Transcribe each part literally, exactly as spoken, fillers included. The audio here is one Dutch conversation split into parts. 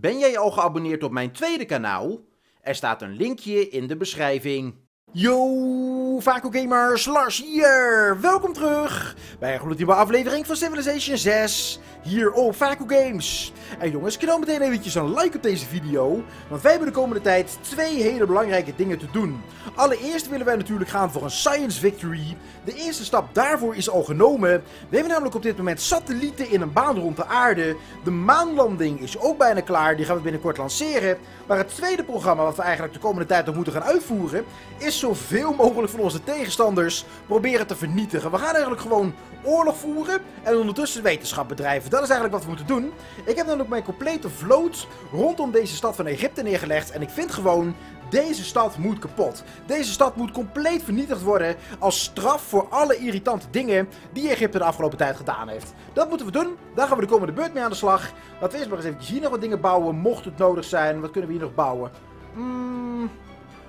Ben jij al geabonneerd op mijn tweede kanaal? Er staat een linkje in de beschrijving. Yo, VakoGamers, Lars hier! Welkom terug bij een gloednieuwe aflevering van Civilization zes hier op VakoGamers. En jongens, knal meteen eventjes een like op deze video, want wij hebben de komende tijd twee hele belangrijke dingen te doen. Allereerst willen wij natuurlijk gaan voor een science victory. De eerste stap daarvoor is al genomen. We hebben namelijk op dit moment satellieten in een baan rond de aarde. De maanlanding is ook bijna klaar, die gaan we binnenkort lanceren. Maar het tweede programma wat we eigenlijk de komende tijd nog moeten gaan uitvoeren, is zoveel mogelijk van onze tegenstanders proberen te vernietigen. We gaan eigenlijk gewoon oorlog voeren en ondertussen wetenschap bedrijven. Dat is eigenlijk wat we moeten doen. Ik heb dan ook mijn complete vloot rondom deze stad van Egypte neergelegd en ik vind gewoon, deze stad moet kapot. Deze stad moet compleet vernietigd worden als straf voor alle irritante dingen die Egypte de afgelopen tijd gedaan heeft. Dat moeten we doen. Daar gaan we de komende beurt mee aan de slag. Laten we eerst maar eens even hier nog wat dingen bouwen, mocht het nodig zijn. Wat kunnen we hier nog bouwen? Mm,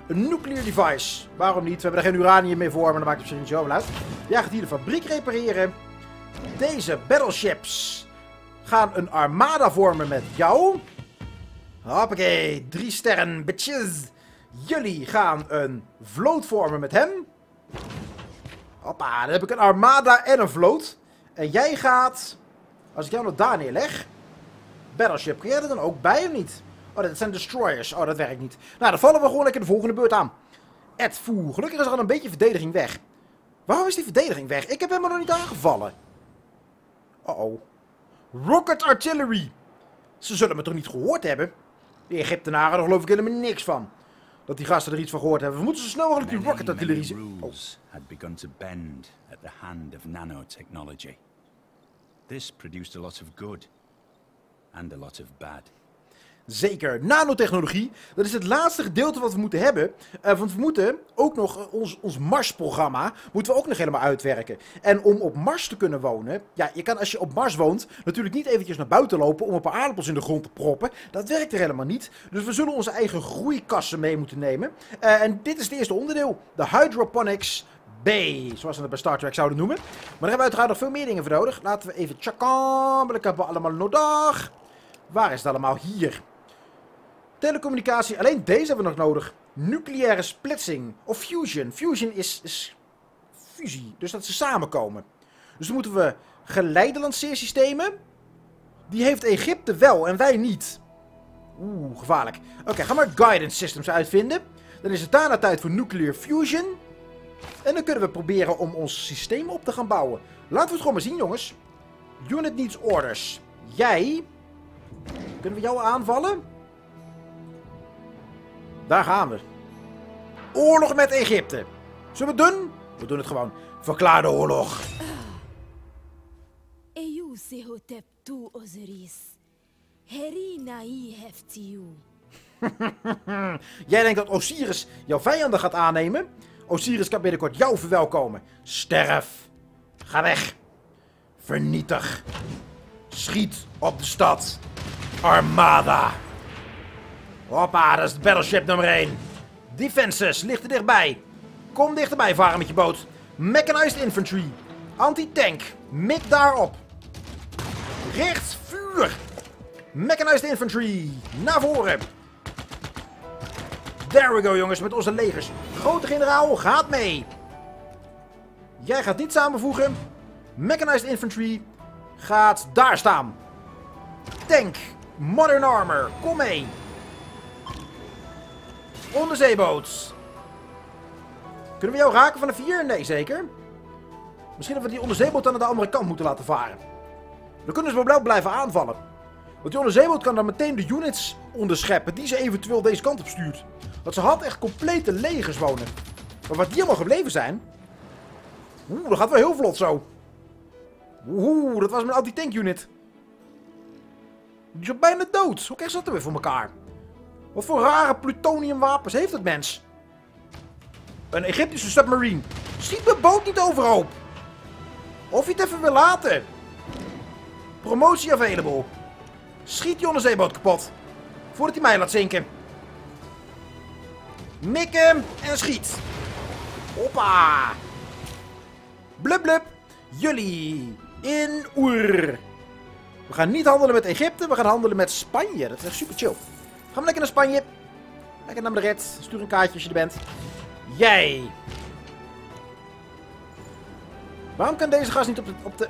een nuclear device. Waarom niet? We hebben er geen uranium mee voor, maar dat maakt het misschien niet zo uit. Jij gaat hier de fabriek repareren. Deze battleships gaan een armada vormen met jou. Hoppakee, drie sterren, bitches. Jullie gaan een vloot vormen met hem. Hoppa, dan heb ik een armada en een vloot. En jij gaat, als ik jou nog daar neerleg, battleship, kun jij er dan ook bij of niet? Oh, dat zijn destroyers. Oh, dat werkt niet. Nou, dan vallen we gewoon lekker de volgende beurt aan. Edfu, gelukkig is er al een beetje verdediging weg. Waarom is die verdediging weg? Ik heb hem nog niet aangevallen. Uh-oh. Rocket artillery. Ze zullen me toch niet gehoord hebben? De Egyptenaren, daar geloof ik helemaal niks van. Dat die gasten er iets van gehoord hebben. We moeten zo snel mogelijk die rocket artillerie zien. Oh. Had begun to bend at the hand of nanotechnology. This produced a lot of good and a lot of bad. Zeker, nanotechnologie, dat is het laatste gedeelte wat we moeten hebben. Uh, want we moeten ook nog, uh, ons, ons Mars-programma moeten we ook nog helemaal uitwerken. En om op Mars te kunnen wonen, ja, je kan als je op Mars woont natuurlijk niet eventjes naar buiten lopen om een paar aardappels in de grond te proppen. Dat werkt er helemaal niet. Dus we zullen onze eigen groeikassen mee moeten nemen. Uh, en dit is het eerste onderdeel, de hydroponics B, zoals we het bij Star Trek zouden noemen. Maar daar hebben we uiteraard nog veel meer dingen voor nodig. Laten we even tjakken, wat hebben we allemaal nodig? Waar is het allemaal? Hier. Telecommunicatie, alleen deze hebben we nog nodig. Nucleaire splitsing. Of fusion. Fusion is, is fusie. Dus dat ze samenkomen. Dus dan moeten we geleide lanceersystemen. Die heeft Egypte wel en wij niet. Oeh, gevaarlijk. Oké, okay, ga maar guidance systems uitvinden. Dan is het daarna tijd voor nuclear fusion. En dan kunnen we proberen om ons systeem op te gaan bouwen. Laten we het gewoon maar zien, jongens. Unit needs orders. Jij. Kunnen we jou aanvallen? Daar gaan we. Oorlog met Egypte. Zullen we het doen? We doen het gewoon. Verklaar de oorlog. Jij denkt dat Osiris jouw vijanden gaat aannemen? Osiris kan binnenkort jou verwelkomen. Sterf. Ga weg. Vernietig. Schiet op de stad. Armada. Hoppa, dat is het battleship nummer één. Defenses, ligt er dichtbij. Kom dichterbij varen met je boot. Mechanized infantry. Anti-tank, mik daarop. Richt vuur. Mechanized infantry, naar voren. There we go jongens, met onze legers. Grote generaal, gaat mee. Jij gaat niet samenvoegen. Mechanized infantry gaat daar staan. Tank, modern armor, kom mee. Onderzeeboot. Kunnen we jou raken van de vier? Nee, zeker. Misschien dat we die onderzeeboot dan aan de andere kant moeten laten varen. Dan kunnen ze wel blijven aanvallen. Want die onderzeeboot kan dan meteen de units onderscheppen die ze eventueel deze kant op stuurt. Want ze had echt complete legers wonen. Maar wat die allemaal gebleven zijn... Oeh, dat gaat wel heel vlot zo. Oeh, dat was mijn anti-tank unit. Die is al bijna dood. Hoe krijg je dat er weer voor elkaar? Wat voor rare plutoniumwapens heeft dat mens? Een Egyptische submarine. Schiet mijn boot niet overhoop. Of je het even wil laten. Promotie available. Schiet die onderzeeboot kapot. Voordat hij mij laat zinken. Mik hem en schiet. Hoppa. Blub blub. Jullie in Oer. We gaan niet handelen met Egypte, we gaan handelen met Spanje. Dat is echt super chill. Gaan we lekker naar Spanje. Lekker naar Madrid. Stuur een kaartje als je er bent. Jij! Waarom kan deze gast niet op de, op de...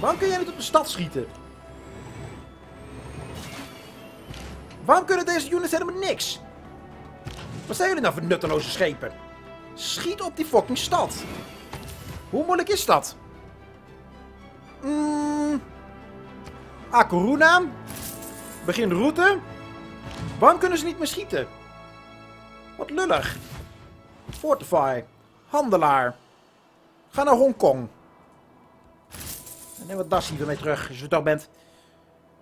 Waarom kun jij niet op de stad schieten? Waarom kunnen deze units helemaal niks? Wat zijn jullie nou voor nutteloze schepen? Schiet op die fucking stad. Hoe moeilijk is dat? Mm. A Corona. Begin de route. Waarom kunnen ze niet meer schieten? Wat lullig. Fortify. Handelaar. Ga naar Hongkong. En neem wat Dassie ermee terug, als je er toch bent.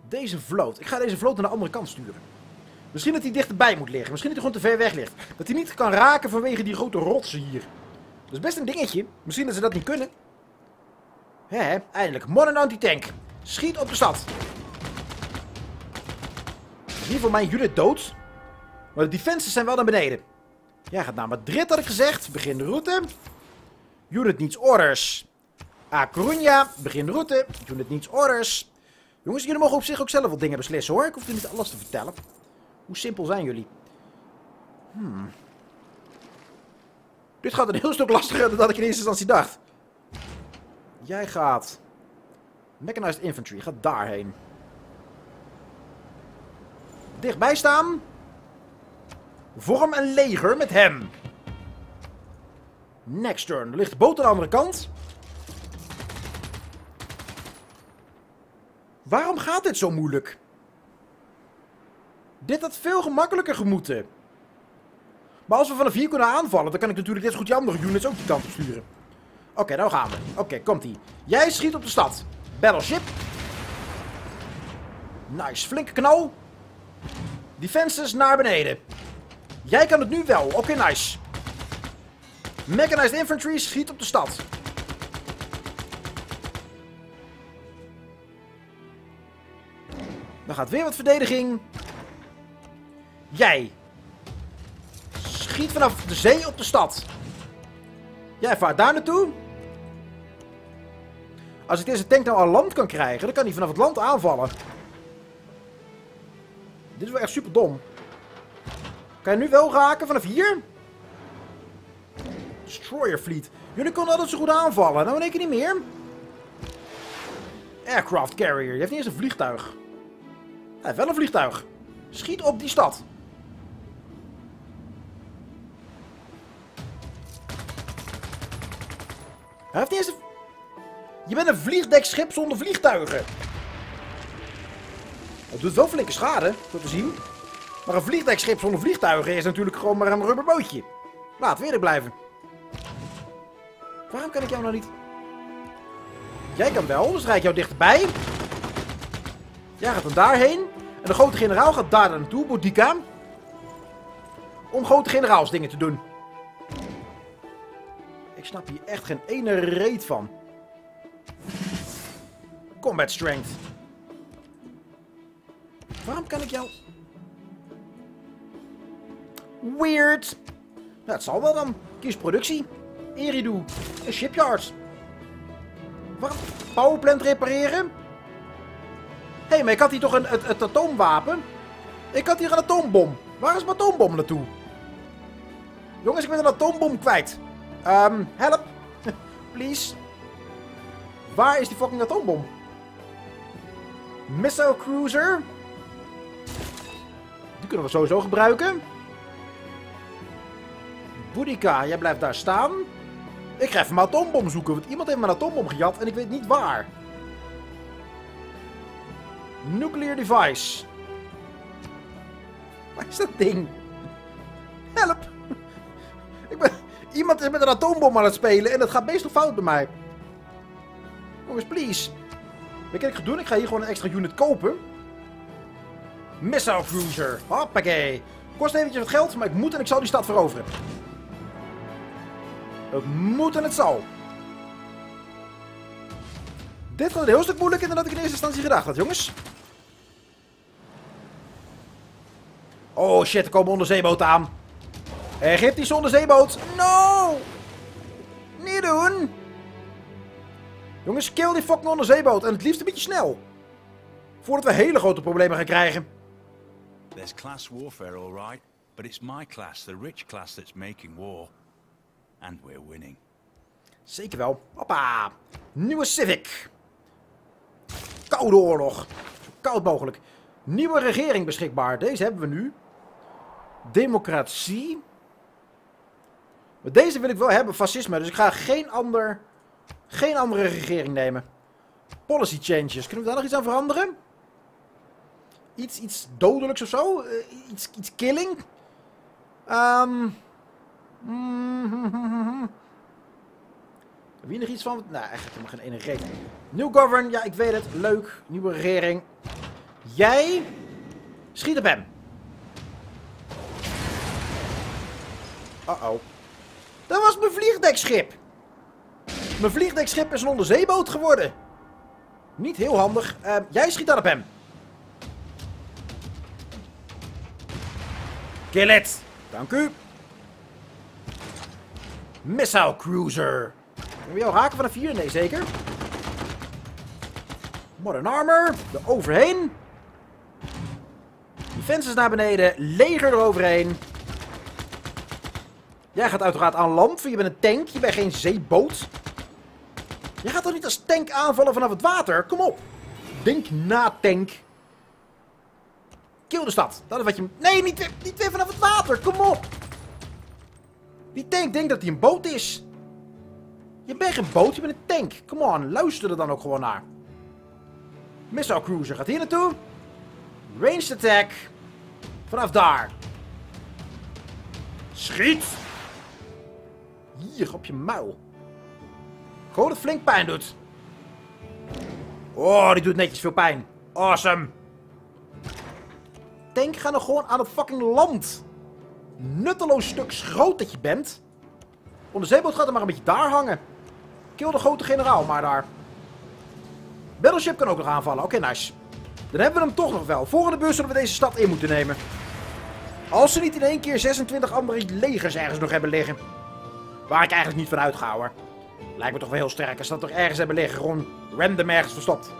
Deze vloot. Ik ga deze vloot naar de andere kant sturen. Misschien dat hij dichterbij moet liggen. Misschien dat hij gewoon te ver weg ligt. Dat hij niet kan raken vanwege die grote rotsen hier. Dat is best een dingetje. Misschien dat ze dat niet kunnen. Hè, eindelijk. Modern anti-tank. Schiet op de stad. Hier voor mijn unit dood. Maar de defenses zijn wel naar beneden. Ja, gaat naar Madrid, had ik gezegd. Begin de route. Unit needs orders. A Coruña. Begin de route. Unit needs orders. Jongens, jullie mogen op zich ook zelf wat dingen beslissen hoor. Ik hoef je niet alles te vertellen. Hoe simpel zijn jullie? Hmm. Dit gaat een heel stuk lastiger dan dat ik in eerste instantie dacht. Jij gaat... Mechanized Infantry. Gaat daarheen. Dichtbij staan. Vorm een leger met hem. Next turn. Er ligt de boot aan de andere kant. Waarom gaat dit zo moeilijk? Dit had veel gemakkelijker gemoeten. Maar als we vanaf hier kunnen aanvallen, dan kan ik natuurlijk net zo goed die andere units ook die kant op sturen. Oké, okay, nou gaan we. Oké, okay, komt-ie. Jij schiet op de stad. Battleship. Nice, flinke knal. Defenses naar beneden. Jij kan het nu wel. Oké, okay, nice. Mechanized Infantry schiet op de stad. Dan gaat weer wat verdediging. Jij. Schiet vanaf de zee op de stad. Jij vaart daar naartoe. Als ik deze tank nou aan land kan krijgen, dan kan hij vanaf het land aanvallen. Dit is wel echt super dom. Kan je nu wel raken vanaf hier? Destroyer Fleet. Jullie konden altijd zo goed aanvallen. Nou in één keer niet meer. Aircraft Carrier. Je hebt niet eens een vliegtuig. Hij heeft wel een vliegtuig. Schiet op die stad. Hij heeft niet eens een... Je bent een vliegdekschip zonder vliegtuigen. Het doet wel flinke schade, zo te zien. Maar een vliegdekschip zonder vliegtuigen is natuurlijk gewoon maar een rubberbootje. Laat weer blijven. Waarom kan ik jou nou niet? Jij kan wel, dus rijd ik jou dichterbij. Jij gaat dan daarheen. En de grote generaal gaat daar naartoe, Boudica. Om grote generaals dingen te doen. Ik snap hier echt geen ene reet van. Combat Strength. Waarom kan ik jou... Weird. Nou, het zal wel dan. Kies productie. Eridu. En shipyards. Waarom? Powerplant repareren? Hé, hey, maar ik had hier toch een, het, het atoomwapen? Ik had hier een atoombom. Waar is mijn atoombom naartoe? Jongens, ik ben een atoombom kwijt. Um, help. Please. Waar is die fucking atoombom? Missile Cruiser. Die kunnen we sowieso gebruiken. Boudica, jij blijft daar staan. Ik ga even mijn atoombom zoeken, want iemand heeft mijn atoombom gejat en ik weet niet waar. Nuclear device. Waar is dat ding? Help! Ik ben... Iemand is met een atoombom aan het spelen en dat gaat meestal fout bij mij. Jongens, please. Wat kan ik gaan doen? Ik ga hier gewoon een extra unit kopen. Missile Cruiser. Hoppakee. Kost eventjes wat geld, maar ik moet en ik zal die stad veroveren. Het moet en het zal. Dit gaat een heel stuk moeilijker dan dat ik in eerste instantie gedacht had, jongens. Oh shit, er komen onderzeeboten aan. Egyptische onderzeeboot. No! Niet doen! Jongens, kill die fucking onderzeeboot. En het liefst een beetje snel. voordat we hele grote problemen gaan krijgen. There's class warfare, all right, but it's my class, the rich class, that's making war, and we're winning. Zeker wel. Hoppa. Nieuwe Civic. Koude oorlog. Zo koud mogelijk. Nieuwe regering beschikbaar. Deze hebben we nu. Democratie. Maar deze wil ik wel hebben. Fascisme. Dus ik ga geen, ander, geen andere regering nemen. Policy changes. Kunnen we daar nog iets aan veranderen? Iets, iets dodelijks of zo? Uh, iets, iets killing? Um, mm, mm, mm, mm. Heb je nog iets van? Nou, echt helemaal geen ene reden. New govern. Ja, ik weet het. Leuk. Nieuwe regering. Jij schiet op hem. Uh-oh. Dat was mijn vliegdekschip. Mijn vliegdekschip is een onderzeeboot geworden. Niet heel handig. Uh, jij schiet dan op hem. Kill it. Dank u. Missile cruiser. Kunnen we jou raken van een vier? Nee, zeker. Modern armor. Eroverheen. Defenses naar beneden. Leger eroverheen. Jij gaat uiteraard aan land, want je bent een tank. Je bent geen zeeboot. Je gaat toch niet als tank aanvallen vanaf het water? Kom op. Denk na, tank. Kill de stad. Dat is wat je... Nee, niet weer, niet weer vanaf het water. Kom op. Die tank denkt dat hij een boot is. Je bent geen boot, je bent een tank. Come on, luister er dan ook gewoon naar. Missile cruiser gaat hier naartoe. Ranged attack. Vanaf daar. Schiet. Hier, op je muil. Gewoon dat flink pijn doet. Oh, die doet netjes veel pijn. Awesome. Tank, ga nog gewoon aan het fucking land. Nutteloos stuk schroot dat je bent. Onderzeeboot gaat er maar een beetje daar hangen. Kill de grote generaal maar daar. Battleship kan ook nog aanvallen. Oké, okay, nice. Dan hebben we hem toch nog wel. Volgende beurs zullen we deze stad in moeten nemen. Als ze niet in één keer zesentwintig andere legers ergens nog hebben liggen. Waar ik eigenlijk niet van uitga, hoor. Lijkt me toch wel heel sterk als ze dat toch ergens hebben liggen. Gewoon random ergens verstopt.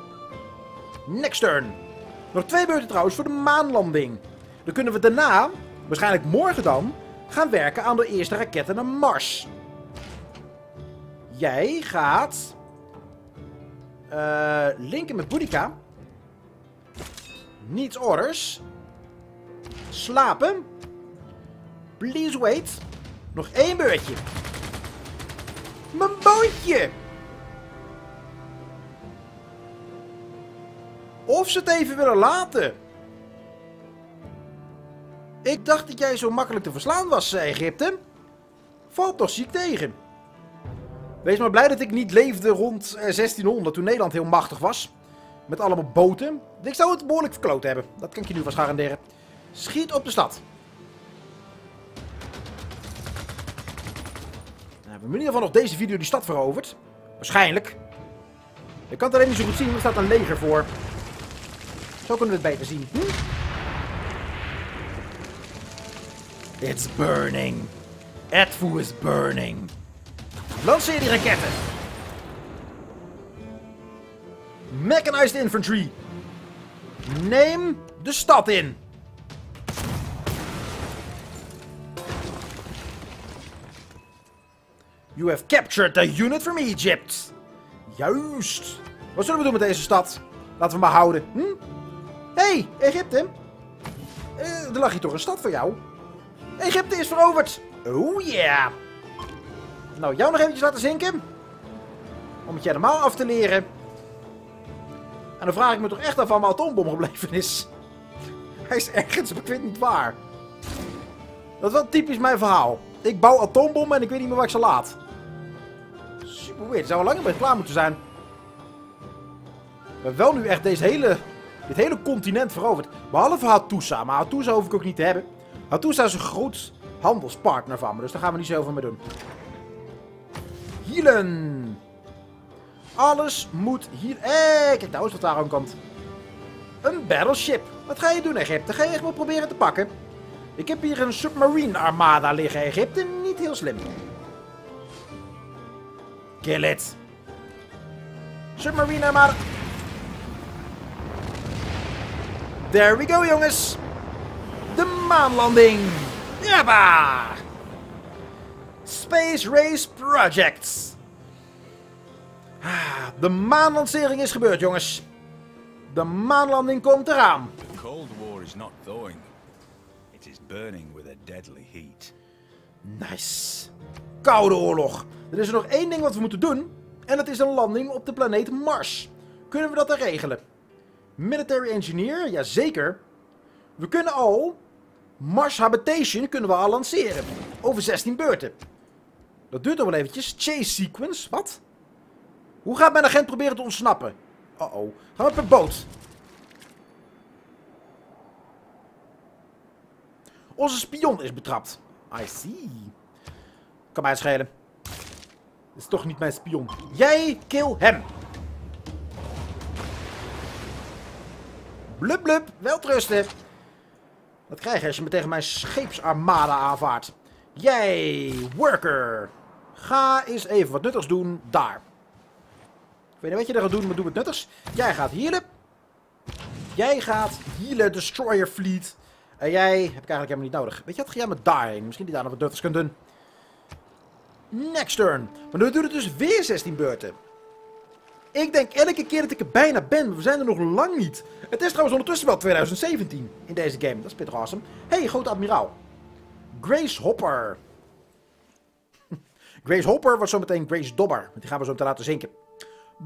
Next turn. Nog twee beurten trouwens voor de maanlanding. Dan kunnen we daarna, waarschijnlijk morgen dan, gaan werken aan de eerste raketten naar Mars. Jij gaat... Uh, linken met Boudica. Needs orders. Slapen. Please wait. Nog één beurtje. Mijn bootje! Of ze het even willen laten. Ik dacht dat jij zo makkelijk te verslaan was, Egypte. Valt toch ziek tegen. Wees maar blij dat ik niet leefde rond zestienhonderd, toen Nederland heel machtig was. Met allemaal boten. Ik zou het behoorlijk verkloot hebben. Dat kan ik je nu vast garanderen. Schiet op de stad. Dan hebben we in ieder geval nog deze video die stad veroverd. Waarschijnlijk. Ik kan het alleen niet zo goed zien, want er staat een leger voor. Zo kunnen we het beter zien. Hm? It's burning. Edfu is burning. Lanceer die raketten. Mechanized infantry. Neem de stad in. You have captured the unit from Egypt. Juist. Wat zullen we doen met deze stad? Laten we maar houden. Hm? Hé, hey, Egypte. Uh, er lag hier toch een stad voor jou? Egypte is veroverd. Oh ja. Yeah. Nou, jou nog eventjes laten zinken. Om het je helemaal af te leren. En dan vraag ik me toch echt af waar mijn atoombom gebleven is. Hij is ergens, maar ik weet niet waar. Dat is wel typisch mijn verhaal. Ik bouw atoombommen en ik weet niet meer waar ik ze laat. Super weird. Zou al langer mee klaar moeten zijn. We hebben wel nu echt deze hele, dit hele continent veroverd. Behalve Hattusa. Maar Hattusa hoef ik ook niet te hebben. Hattusa is een groot handelspartner van me. Dus daar gaan we niet zoveel mee doen. Healen. Alles moet hier... Hé, hey, kijk nou eens wat daar aan komt. Een battleship. Wat ga je doen, Egypte? Ga je echt wel proberen te pakken? Ik heb hier een submarine armada liggen, Egypte. Niet heel slim. Kill it. Submarine armada... There we go, jongens. De maanlanding. Jabba! Space Race Projects. De maanlancering is gebeurd, jongens. De maanlanding komt eraan. The Cold War is not thawing. It is burning with a deadly heat. Nice. Koude oorlog. Er is er nog één ding wat we moeten doen. En dat is een landing op de planeet Mars. Kunnen we dat dan regelen? Military Engineer? Jazeker. We kunnen al... Mars Habitation kunnen we al lanceren. Over zestien beurten. Dat duurt nog wel eventjes. Chase Sequence. Wat? Hoe gaat mijn agent proberen te ontsnappen? Uh-oh. Gaan we per boot. Onze spion is betrapt. I see. Kan mij schelen. Dat is toch niet mijn spion. Jij kill hem. Blub blub. Welterusten. Wat krijg je als je me tegen mijn scheepsarmada aanvaardt? Jij worker. Ga eens even wat nuttigs doen. Daar. Ik weet niet wat je er gaat doen, maar doe het nuttigs. Jij gaat healen. Jij gaat healen, Destroyer Fleet. En jij heb ik eigenlijk helemaal niet nodig. Weet je wat, ga jij maar daarheen. Misschien die daar nog wat nuttigs kunt doen. Next turn. Maar nu doen het dus weer zestien beurten. Ik denk elke keer dat ik er bijna ben, maar we zijn er nog lang niet. Het is trouwens ondertussen wel twintig zeventien in deze game. Dat is pittig awesome. Hey, grote admiraal. Grace Hopper. Grace Hopper wordt zometeen Grace Dobber. Want die gaan we zo meteen laten zinken.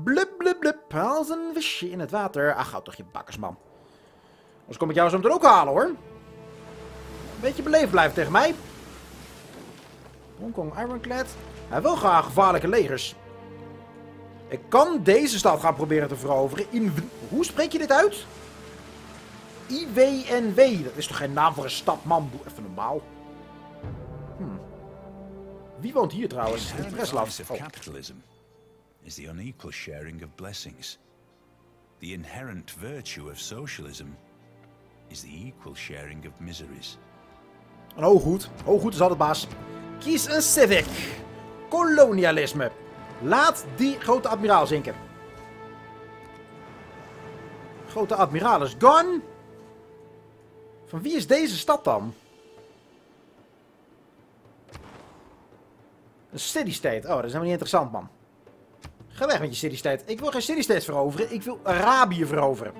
Blub, blub, blub. Als een visje in het water. Ach, houd toch je bakkersman. Anders kom ik jou zo meteen ook halen, hoor. Een beetje beleefd blijven tegen mij. Hongkong Ironclad. Hij wil graag gevaarlijke legers. Ik kan deze stad gaan proberen te veroveren. In... Hoe spreek je dit uit? I W N W. Dat is toch geen naam voor een stad, man? Doe even normaal. Hmm. Wie woont hier trouwens? Het Breslav. Oh. Is the unequal sharing of blessings. The inherent virtue of socialism is the equal sharing of miseries. Een hooghoed. Hooghoed is altijd baas. Kies een civic. Kolonialisme. Laat die grote admiraal zinken. Grote admiraal is gone. Van wie is deze stad dan? Een city state. Oh, dat is helemaal niet interessant, man. Ga weg met je city state. Ik wil geen city state veroveren. Ik wil Arabië veroveren.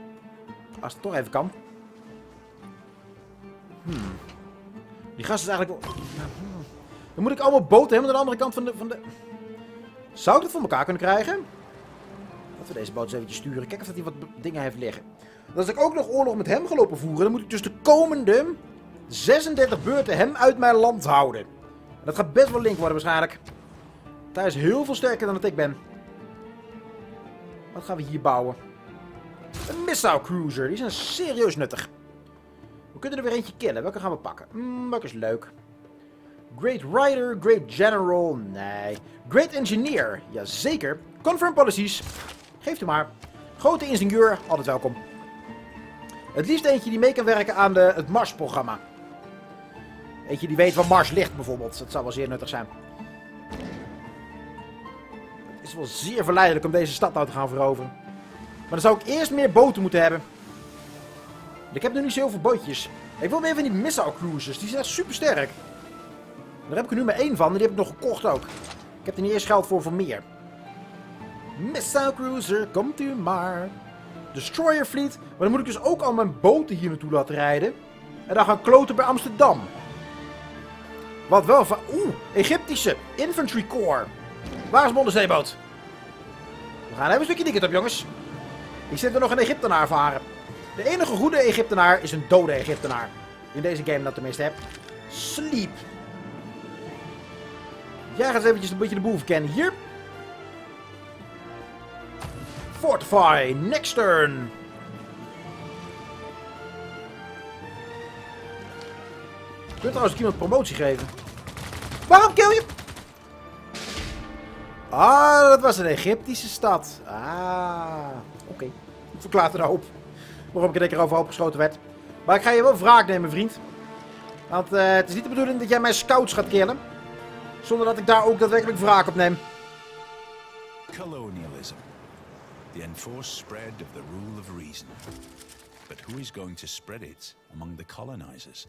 Als het toch even kan. Hmm. Die gast is eigenlijk wel... Dan moet ik allemaal boten helemaal aan de andere kant van de... Van de... Zou ik dat voor elkaar kunnen krijgen? Laten we deze boot eens eventjes sturen. Kijk of dat hij wat dingen heeft liggen. Als ik ook nog oorlog met hem ga lopen voeren... dan moet ik dus de komende zesendertig beurten hem uit mijn land houden. En dat gaat best wel link worden waarschijnlijk. Want hij is heel veel sterker dan dat ik ben. Wat gaan we hier bouwen? Een missile cruiser. Die is een serieus nuttig. We kunnen er weer eentje killen. Welke gaan we pakken? Mm, welke is leuk? Great Rider, Great General, nee. Great Engineer, jazeker. Confirm policies, geeft u maar. Grote ingenieur, altijd welkom. Het liefst eentje die mee kan werken aan de, het Mars-programma. Eentje die weet waar Mars ligt bijvoorbeeld, dat zou wel zeer nuttig zijn. Het is wel zeer verleidelijk om deze stad nou te gaan veroveren. Maar dan zou ik eerst meer boten moeten hebben. Ik heb nu niet zoveel bootjes. Ik wil meer van die missile cruisers, die zijn echt super sterk. Daar heb ik er nu maar één van en die heb ik nog gekocht ook. Ik heb er niet eerst geld voor voor meer. Missile Cruiser, komt u maar. Destroyer Fleet. Maar dan moet ik dus ook al mijn boten hier naartoe laten rijden. En dan gaan kloten bij Amsterdam. Wat wel van... Oeh, Egyptische Infantry Corps. Waar is mijn onderzeeboot? We gaan even een stukje ticket op, jongens. Ik zit er nog een Egyptenaar varen. De enige goede Egyptenaar is een dode Egyptenaar. In deze game dat tenminste heb. Sleep. Jij gaat eens eventjes een beetje de boel verkennen hier. Fortify, next turn. Je kunt trouwens iemand promotie geven. Waarom kill je? Ah, dat was een Egyptische stad. Ah, oké. Okay. Ik verklaar er nou op. Waarom ik er lekker overhoop geschoten werd. Maar ik ga je wel wraak nemen, vriend. Want uh, het is niet de bedoeling dat jij mijn scouts gaat killen. Zonder dat ik daar ook daadwerkelijk wraak op neem. Colonialism. The enforced spread of the rule of reason. But who is going to spread it among the colonizers?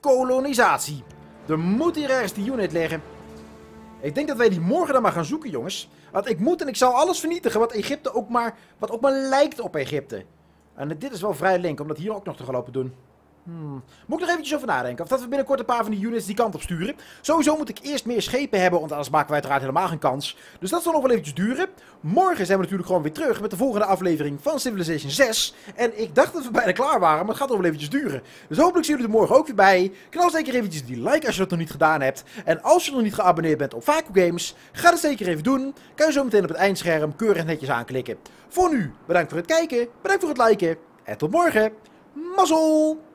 Kolonisatie. Er moet hier ergens die unit liggen. Ik denk dat wij die morgen dan maar gaan zoeken, jongens. Want ik moet en ik zal alles vernietigen wat Egypte ook maar, wat ook maar lijkt op Egypte. En dit is wel vrij link om dat hier ook nog te gaan lopen doen. Hmm. Moet ik nog eventjes over nadenken of dat we binnenkort een paar van die units die kant op sturen. Sowieso moet ik eerst meer schepen hebben, want anders maken we uiteraard helemaal geen kans. Dus dat zal nog wel eventjes duren. Morgen zijn we natuurlijk gewoon weer terug met de volgende aflevering van Civilization zes. En ik dacht dat we bijna klaar waren, maar het gaat nog wel eventjes duren. Dus hopelijk zien jullie er morgen ook weer bij. Knal zeker eventjes die like als je dat nog niet gedaan hebt. En als je nog niet geabonneerd bent op VakoGamers, ga dat zeker even doen. Kan je zo meteen op het eindscherm keurig netjes aanklikken. Voor nu, bedankt voor het kijken, bedankt voor het liken en tot morgen. Mazzel!